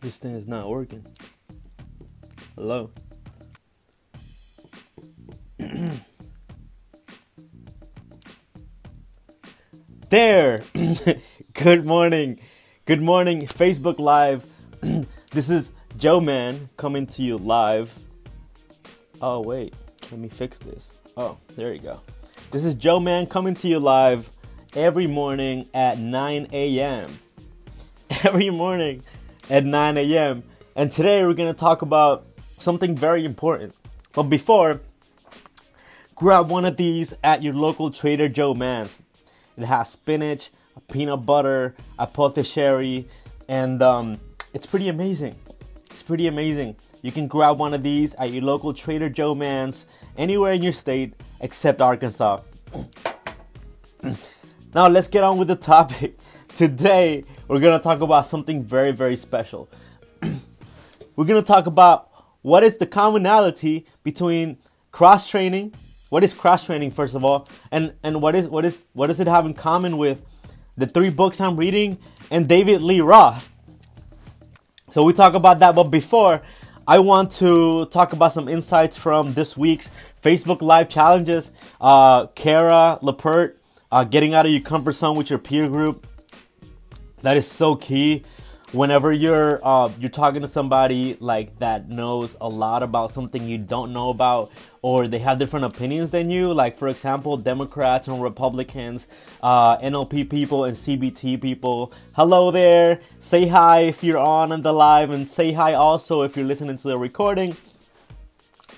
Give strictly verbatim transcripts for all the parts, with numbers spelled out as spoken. This thing is not working. Hello. There. Good morning. Good morning, Facebook Live. This is Joe Man coming to you live. Oh, wait. Let me fix this. Oh, there you go. This is Joe Man coming to you live every morning at nine a.m. Every morning at nine a.m. And today we're going to talk about something very important. But before, grab one of these at your local Trader Joe Man's. It has spinach, peanut butter, a apothecary, and um, it's pretty amazing. It's pretty amazing. You can grab one of these at your local Trader Joe Man's anywhere in your state except Arkansas. Now let's get on with the topic. Today we're gonna talk about something very, very special. We're gonna talk about what is the commonality between cross training. What is cross training, first of all, and and what is what is what does it have in common with the three books I'm reading and David Lee Roth? So we talk about that, but before, I want to talk about some insights from this week's Facebook Live challenges. Uh, Kara Lepert, uh, getting out of your comfort zone with your peer group. That is so key. Whenever you're uh, you're talking to somebody like that knows a lot about something you don't know about, or they have different opinions than you, like for example, Democrats and Republicans, uh, N L P people and C B T people. Hello there. Say hi if you're on in the live, and say hi also if you're listening to the recording.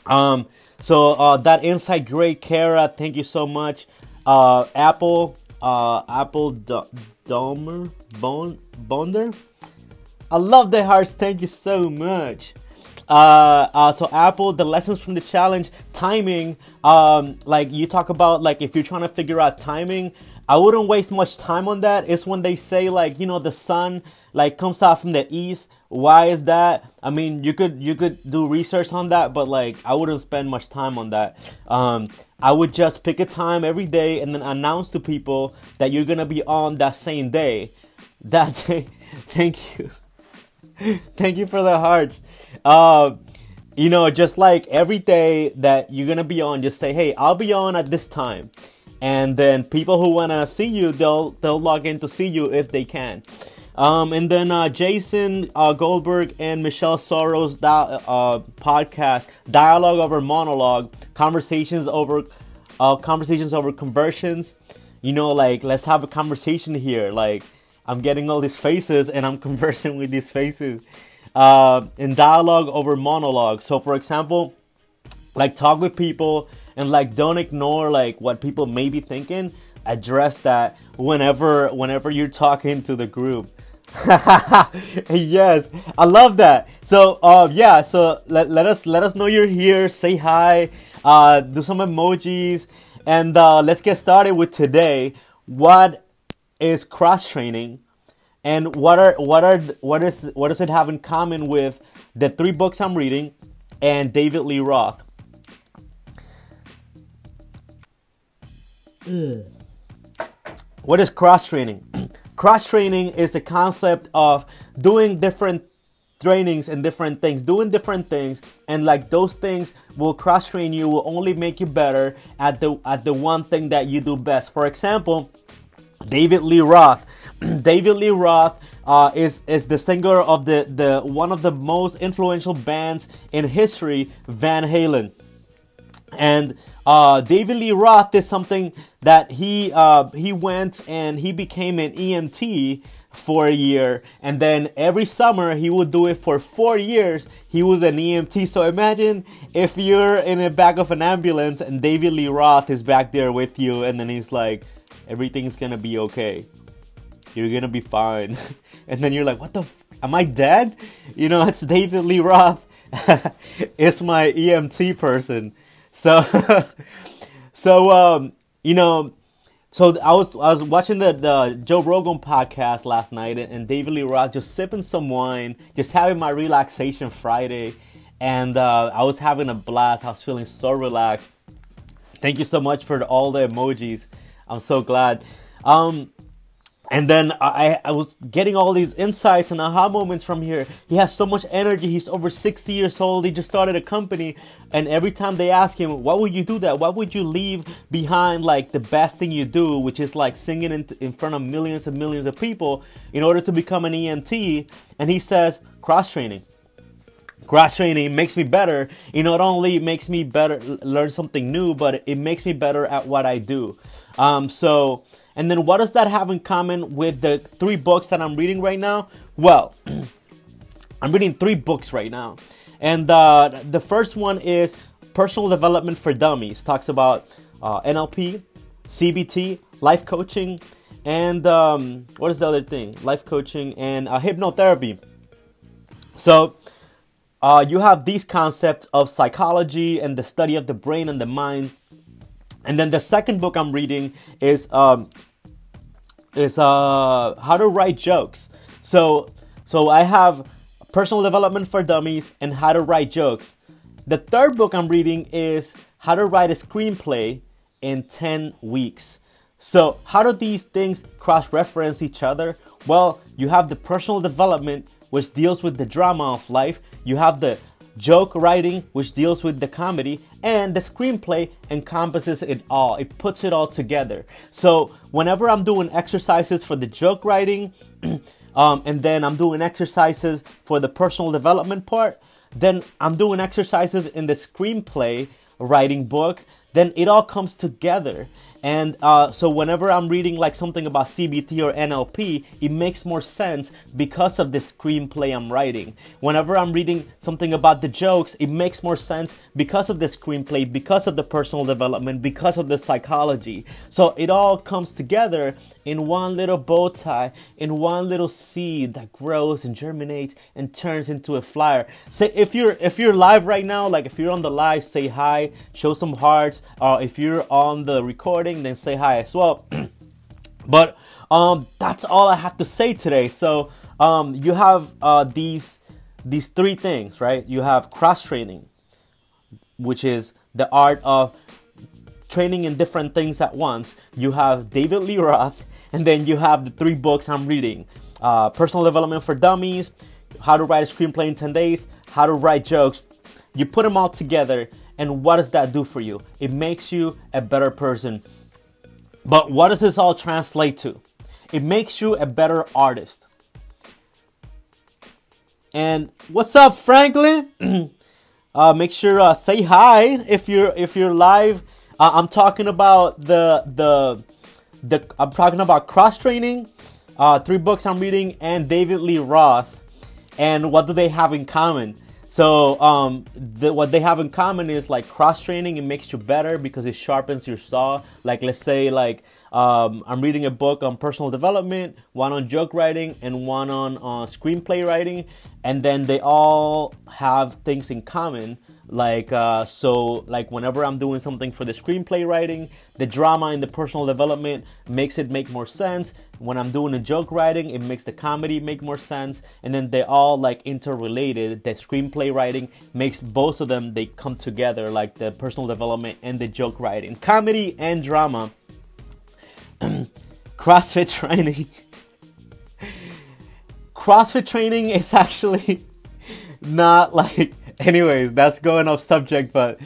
Um, so uh, that insight, great, Kara. Thank you so much. Uh, Apple, uh, Apple D- Domer, Bon Bonder. I love the hearts. Thank you so much. Uh, uh, so Apple, the lessons from the challenge, timing, um, like you talk about, like if you're trying to figure out timing, I wouldn't waste much time on that. It's when they say, like, you know, the sun like comes out from the east. Why is that? I mean, you could, you could do research on that, but like, I wouldn't spend much time on that. Um, I would just pick a time every day and then announce to people that you're going to be on that same day, that day. Thank you. Thank you for the hearts. Uh, you know, just like every day that you're going to be on, just say, hey, I'll be on at this time. And then people who want to see you, they'll they'll log in to see you if they can. Um, and then uh, Jason uh, Goldberg and Michelle Soros' di- uh, podcast, Dialogue Over Monologue, Conversations Over uh, Conversations Over Conversions. You know, like, let's have a conversation here, like. I'm getting all these faces and I'm conversing with these faces uh, in dialogue over monologue. So for example, like talk with people and like don't ignore like what people may be thinking. Address that whenever whenever you're talking to the group. Yes, I love that. So uh, yeah, so let, let us let us know you're here. Say hi, uh, do some emojis, and uh, let's get started with today. What is cross training, and what are what are what is what does it have in common with the three books I'm reading and David Lee Roth? Mm. What is cross training? Cross training is the concept of doing different trainings and different things, doing different things, and like those things will cross train you, will only make you better at the at the one thing that you do best. For example, David Lee Roth. David Lee Roth uh, is is the singer of the, the one of the most influential bands in history, Van Halen. And uh, David Lee Roth is something that he uh, he went and he became an E M T for a year, and then every summer he would do it for four years. He was an E M T. So imagine if you're in the back of an ambulance and David Lee Roth is back there with you, and then he's like, everything's gonna be okay. You're gonna be fine. And then you're like, what the f- am I dead? You know, it's David Lee Roth. It's my E M T person. So, so um, you know, so I was I was watching the, the Joe Rogan podcast last night, and David Lee Roth just sipping some wine, just having my relaxation Friday, and uh, I was having a blast. I was feeling so relaxed. Thank you so much for all the emojis. I'm so glad. Um, And then I, I was getting all these insights and aha moments from here. He has so much energy. He's over sixty years old. He just started a company. And every time they ask him, why would you do that? Why would you leave behind like the best thing you do, which is like singing in, in front of millions and millions of people in order to become an E M T? And he says, cross training. Cross training makes me better. It not only makes me better, learn something new, but it makes me better at what I do. Um, so... And then what does that have in common with the three books that I'm reading right now? Well, I'm reading three books right now. And uh, the first one is Personal Development for Dummies. Talks about uh, N L P, C B T, life coaching, and um, what is the other thing? Life coaching and uh, hypnotherapy. So uh, you have these concepts of psychology and the study of the brain and the mind. And then the second book I'm reading is um, is uh, How to Write Jokes. So, so I have Personal Development for Dummies and How to Write Jokes. The third book I'm reading is How to Write a Screenplay in ten weeks. So how do these things cross-reference each other? Well, you have the personal development, which deals with the drama of life. You have the joke writing, which deals with the comedy, and the screenplay encompasses it all. It puts it all together. So whenever I'm doing exercises for the joke writing um, and then I'm doing exercises for the personal development part, then I'm doing exercises in the screenplay writing book, then it all comes together. And uh, so whenever I'm reading like something about C B T or N L P, it makes more sense because of the screenplay I'm writing. Whenever I'm reading something about the jokes, it makes more sense because of the screenplay, because of the personal development, because of the psychology. So it all comes together in one little bow tie, in one little seed that grows and germinates and turns into a flower. Say if you're if you're live right now, like if you're on the live, say hi, show some hearts. Uh, if you're on the recording, then say hi as well. But um, that's all I have to say today. So um, you have uh, these these three things, right? You have cross training, which is the art of training in different things at once. You have David Lee Roth, and then you have the three books I'm reading: uh, Personal Development for Dummies, How to Write a Screenplay in ten days, How to Write Jokes. You put them all together, and what does that do for you? It makes you a better person. But what does this all translate to? It makes you a better artist. And what's up, Franklin? uh, make sure uh, say hi if you're if you're live. Uh, I'm talking about the the the I'm talking about cross training, uh, three books I'm reading, and David Lee Roth. And what do they have in common? So um, the, what they have in common is like cross training. It makes you better because it sharpens your saw. Like let's say like um, I'm reading a book on personal development, one on joke writing, and one on uh, screenplay writing, and then they all have things in common. Like uh, so, like whenever I'm doing something for the screenplay writing, the drama in the personal development makes it make more sense. When I'm doing the joke writing, it makes the comedy make more sense. And then they all like interrelated. The screenplay writing makes both of them, they come together, like the personal development and the joke writing, comedy and drama. CrossFit training. CrossFit training is actually not like. Anyways, that's going off subject, but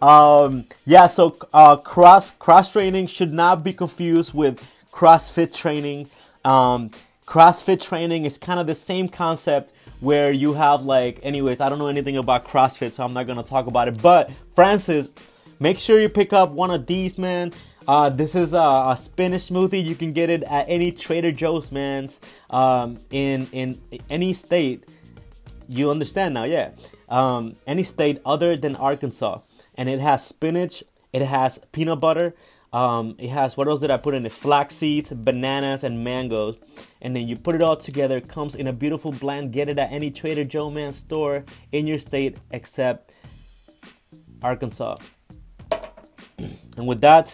um, yeah, so uh, cross cross training should not be confused with CrossFit training. Um, CrossFit training is kind of the same concept where you have like, anyways, I don't know anything about CrossFit, so I'm not gonna talk about it. But Francis, make sure you pick up one of these, man. Uh, this is a, a spinach smoothie. You can get it at any Trader Joe's, man, um, in in any state. You understand now, yeah. Um, any state other than Arkansas, and it has spinach, it has peanut butter, um, it has, what else did I put in it, flax seeds, bananas, and mangoes, and then you put it all together. It comes in a beautiful blend. Get it at any Trader Joe man store in your state except Arkansas. And with that,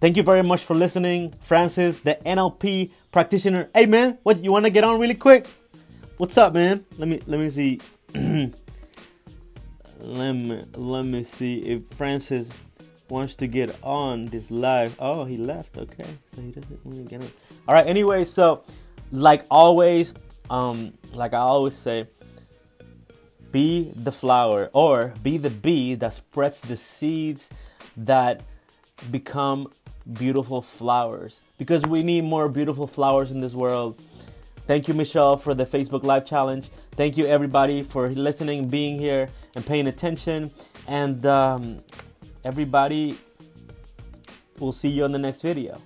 thank you very much for listening. Francis, the N L P practitioner. Hey man, what, you want to get on really quick? What's up, man? Let me let me see. Let me, let me see if Francis wants to get on this live. Oh, he left. Okay, so he doesn't want to get on. All right. Anyway, so like always, um, like I always say, be the flower, or be the bee that spreads the seeds that become beautiful flowers, because we need more beautiful flowers in this world. Thank you, Michelle, for the Facebook Live Challenge. Thank you, everybody, for listening, being here, and paying attention. And um, everybody, we'll see you on the next video.